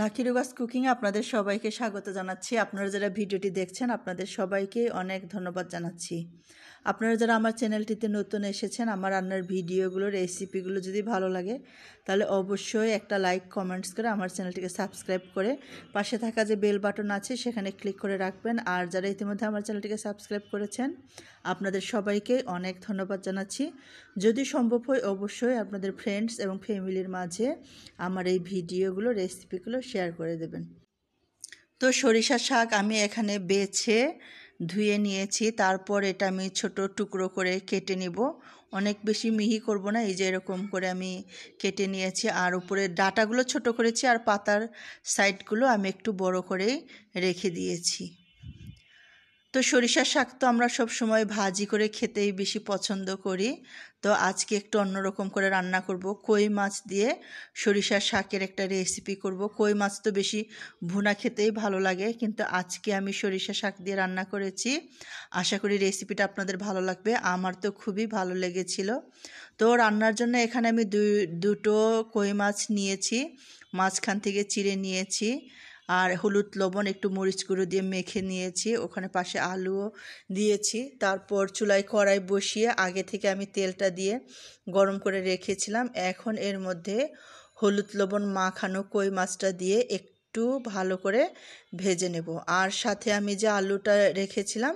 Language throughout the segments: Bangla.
লাকি লুগাস কুকিংয়ে আপনাদের সবাইকে স্বাগত জানাচ্ছি। আপনারা যারা ভিডিওটি দেখছেন আপনাদের সবাইকে অনেক ধন্যবাদ জানাচ্ছি। আপনারা যারা আমার চ্যানেলটিতে নতুন এসেছেন, আমার রান্নার ভিডিওগুলো রেসিপিগুলো যদি ভালো লাগে তাহলে অবশ্যই একটা লাইক কমেন্টস করে আমার চ্যানেলটিকে সাবস্ক্রাইব করে পাশে থাকা যে বেল বাটন আছে সেখানে ক্লিক করে রাখবেন। আর যারা ইতিমধ্যে আমার চ্যানেলটিকে সাবস্ক্রাইব করেছেন আপনাদের সবাইকে অনেক ধন্যবাদ জানাচ্ছি। যদি সম্ভব হয় অবশ্যই আপনাদের ফ্রেন্ডস এবং ফ্যামিলির মাঝে আমার এই ভিডিওগুলো রেসিপিগুলো শেয়ার করে দেবেন। তো সরিষা শাক আমি এখানে বেছে ধুয়ে নিয়েছি, তারপর এটা আমি ছোট টুকরো করে কেটে নিব, অনেক বেশি মিহি করব না। এই যে এরকম করে আমি কেটে নিয়েছি, আর উপরে ডাটাগুলো ছোট করেছি আর পাতার সাইডগুলো আমি একটু বড় করেই রেখে দিয়েছি। তো সরিষার শাক তো আমরা সব সময় ভাজি করে খেতেই বেশি পছন্দ করি, তো আজকে একটু অন্যরকম করে রান্না করব। কই মাছ দিয়ে সরিষার শাকের একটা রেসিপি করব। কই মাছ তো বেশি ভুনা খেতেই ভালো লাগে, কিন্তু আজকে আমি সরিষা শাক দিয়ে রান্না করেছি। আশা করি রেসিপিটা আপনাদের ভালো লাগবে, আমার তো খুবই ভালো লেগেছিল। তো রান্নার জন্য এখানে আমি দুটো কই মাছ নিয়েছি, মাঝখান থেকে চিড়ে নিয়েছি, আর হলুদ লবণ একটু মরিচ গুঁড়ো দিয়ে মেখে নিয়েছি। ওখানে পাশে আলুও দিয়েছি। তারপর চুলায় কড়াই বসিয়ে আগে থেকে আমি তেলটা দিয়ে গরম করে রেখেছিলাম। এখন এর মধ্যে হলুদ লবণ মাখানো কই মাছটা দিয়ে একটু ভালো করে ভেজে নেব। আর সাথে আমি যে আলুটা রেখেছিলাম,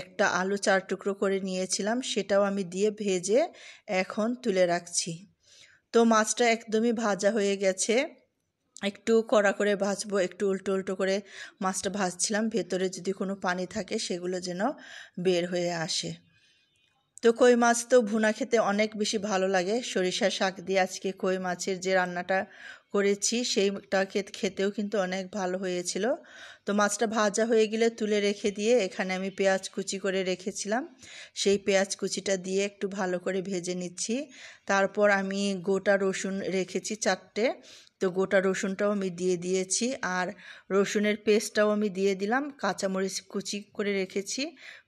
একটা আলু 4 টুকরো করে নিয়েছিলাম, সেটাও আমি দিয়ে ভেজে এখন তুলে রাখছি। তো মাছটা একদমই ভাজা হয়ে গেছে, একটু কড়া করে ভাজবো, একটু উল্টো উল্টো করে মাছটা ভাজছিলাম, ভেতরে যদি কোনো পানি থাকে সেগুলো যেন বের হয়ে আসে। তো কই মাছ তো ভুনা খেতে অনেক বেশি ভালো লাগে। সরিষা শাক দিয়ে আজকে কই মাছের যে রান্নাটা করেছি সেইটা খেতেও কিন্তু অনেক ভালো হয়েছিল। তো মাছটা ভাজা হয়ে গেলে তুলে রেখে দিয়ে এখানে আমি পেঁয়াজ কুচি করে রেখেছিলাম, সেই পেঁয়াজ কুচিটা দিয়ে একটু ভালো করে ভেজে নিচ্ছি। তারপর আমি গোটা রসুন রেখেছি 4টে, তো গোটা রসুনটাও আমি দিয়ে দিয়েছি, আর রসুনের পেস্টটাও আমি দিয়ে দিলাম। কাঁচামরিচ কুচি করে রেখেছি,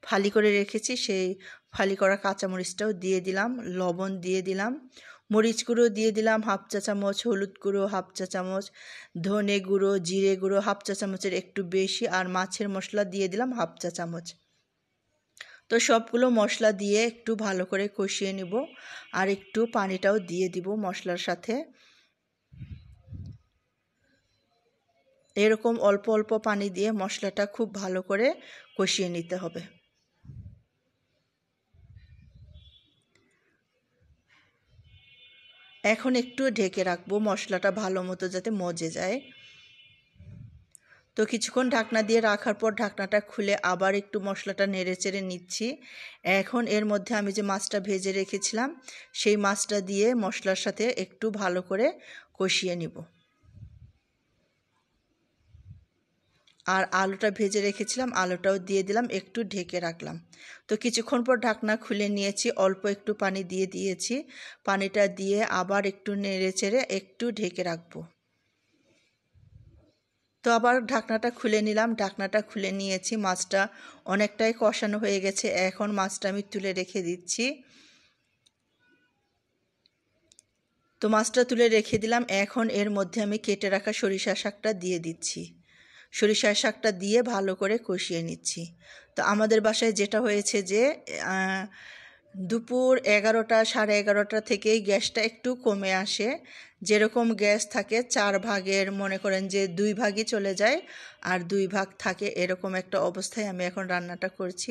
ফালি করে রেখেছি, সেই ফালি করা কাঁচামরিচটাও দিয়ে দিলাম। লবণ দিয়ে দিলাম, মরিচ গুঁড়ো দিয়ে দিলাম 1/2 চা চামচ, হলুদ গুঁড়ো 1/2 চা চামচ, ধনে গুঁড়ো, জিরে গুঁড়ো 1/2 চা চামচের একটু বেশি, আর মাছের মশলা দিয়ে দিলাম 1/2 চা চামচ। তো সবগুলো মশলা দিয়ে একটু ভালো করে কষিয়ে নেব, আর একটু পানিটাও দিয়ে দিব মশলার সাথে। এরকম অল্প অল্প পানি দিয়ে মশলাটা খুব ভালো করে কষিয়ে নিতে হবে। এখন একটু ঢেকে রাখবো মশলাটা ভালো মতো যাতে মজে যায়। তো কিছুক্ষণ ঢাকনা দিয়ে রাখার পর ঢাকনাটা খুলে আবার একটু মশলাটা নেড়েচেড়ে নিচ্ছি। এখন এর মধ্যে আমি যে মাছটা ভেজে রেখেছিলাম সেই মাছটা দিয়ে মশলার সাথে একটু ভালো করে কষিয়ে নিব। আর আলুটা ভেজে রেখেছিলাম, আলুটাও দিয়ে দিলাম, একটু ঢেকে রাখলাম। তো কিছুক্ষণ পর ঢাকনা খুলে নিয়েছি, অল্প একটু পানি দিয়ে দিয়েছি, পানিটা দিয়ে আবার একটু নেড়েচেড়ে একটু ঢেকে রাখবো। তো আবার ঢাকনাটা খুলে নিলাম, ঢাকনাটা খুলে নিয়েছি। মাছটা অনেকটাই কষানো হয়ে গেছে, এখন মাছটা আমি তুলে রেখে দিচ্ছি। তো মাছটা তুলে রেখে দিলাম, এখন এর মধ্যে আমি কেটে রাখা সরিষা শাকটা দিয়ে দিচ্ছি। সরিষার শাকটা দিয়ে ভালো করে কষিয়ে নিচ্ছি। তো আমাদের বাসায় যেটা হয়েছে যে দুপুর 11টা সাড়ে 11টা থেকেই গ্যাসটা একটু কমে আসে। যেরকম গ্যাস থাকে 4 ভাগের মনে করেন যে 2 ভাগই চলে যায়, আর 2 ভাগ থাকে, এরকম একটা অবস্থায় আমি এখন রান্নাটা করছি।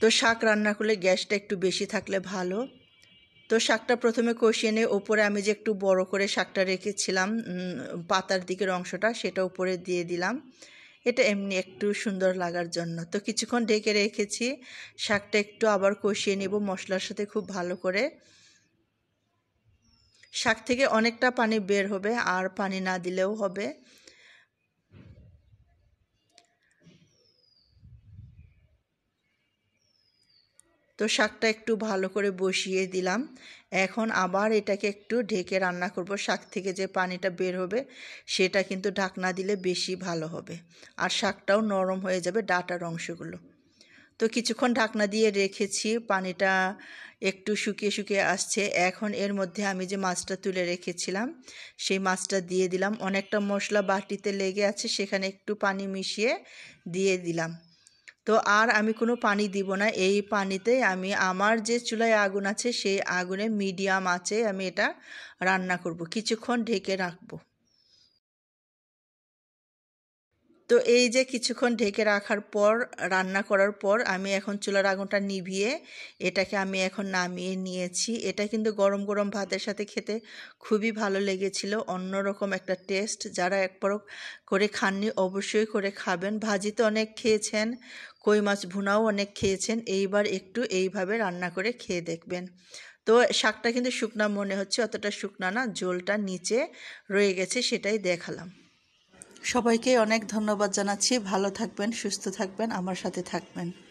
তো শাক রান্না করলে গ্যাসটা একটু বেশি থাকলে ভালো। তো শাকটা প্রথমে কষিয়ে নিয়ে ওপরে আমি যে একটু বড় করে শাকটা রেখেছিলাম পাতার দিকের অংশটা, সেটা উপরে দিয়ে দিলাম, এটা এমনি একটু সুন্দর লাগার জন্য। তো কিছুক্ষণ ঢেকে রেখেছি, শাকটা একটু আবার কষিয়ে নেব মশলার সাথে খুব ভালো করে। শাক থেকে অনেকটা পানি বের হবে, আর পানি না দিলেও হবে। তো শাকটা একটু ভালো করে বসিয়ে দিলাম, এখন আবার এটাকে একটু ঢেকে রান্না করব। শাক থেকে যে পানিটা বের হবে সেটা কিন্তু ঢাকনা দিলে বেশি ভালো হবে, আর শাকটাও নরম হয়ে যাবে, ডাটার অংশগুলো। তো কিছুক্ষণ ঢাকনা দিয়ে রেখেছি, পানিটা একটু শুকিয়ে শুকিয়ে আসছে। এখন এর মধ্যে আমি যে মাছটা তুলে রেখেছিলাম সেই মাছটা দিয়ে দিলাম। অনেকটা মশলা বাটিতে লেগে আছে, সেখানে একটু পানি মিশিয়ে দিয়ে দিলাম। তো আর আমি কোনো পানি দিব না, এই পানিতেই আমি আমার যে চুলায় আগুন আছে সেই আগুনে মিডিয়াম আঁচে আমি এটা রান্না করব, কিছুক্ষণ ঢেকে রাখব। তো এই যে কিছুক্ষণ ঢেকে রাখার পর রান্না করার পর আমি এখন চুলার আগুনটা নিভিয়ে এটাকে আমি এখন নামিয়ে নিয়েছি। এটা কিন্তু গরম গরম ভাতের সাথে খেতে খুবই ভালো লেগেছিল, অন্যরকম একটা টেস্ট। যারা একবার করে খাননি অবশ্যই করে খাবেন। ভাজি তো অনেক খেয়েছেন, কই মাছ ভুনাও অনেক খেয়েছেন, এইবার একটু এইভাবে রান্না করে খেয়ে দেখবেন। তো শাকটা কিন্তু শুকনা মনে হচ্ছে, অতটা শুকনা না, জলটা নিচে রয়ে গেছে, সেটাই দেখালাম। সবাইকে অনেক ধন্যবাদ জানাচ্ছি। ভালো থাকবেন, সুস্থ থাকবেন, আমার সাথে থাকবেন।